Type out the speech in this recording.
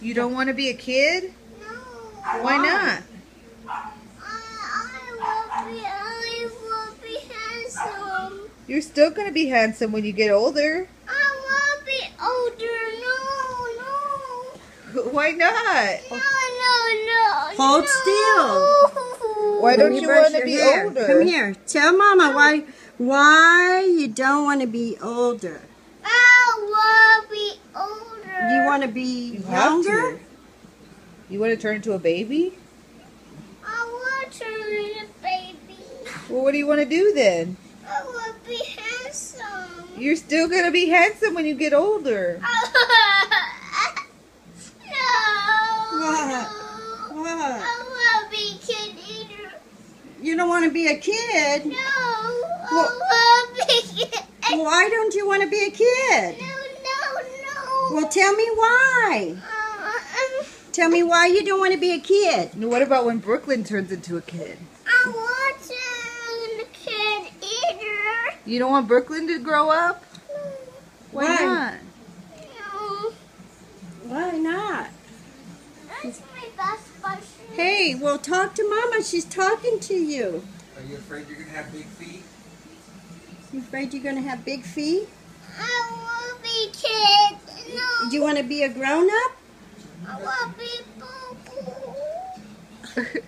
You don't want to be a kid? No. Why not? I will be handsome. You're still going to be handsome when you get older. I will be older. No, no. Why not? No, no, no. Hold still. Why don't you want to be older? Come here. Tell Mama why you don't want to be older. I will be older. You want to be younger? You want to turn into a baby? I want to turn into a baby. Well, what do you want to do then? I want to be handsome. You're still going to be handsome when you get older. No. What? No. What? I want to be a kid eater. You don't want to be a kid? No. Well, I want to be a kid. Why don't you want to be a kid? No, no, no. Well, tell me why. Tell me why you don't want to be a kid. Now, what about when Brooklyn turns into a kid? I want to be a kid either. You don't want Brooklyn to grow up? No. Why not? No. Why not? That's my best question. Hey, well, talk to Mama. She's talking to you. Are you afraid you're going to have big feet? You afraid you're going to have big feet? I want to be a kid. No. Do you want to be a grown-up? I want to be boo-boo.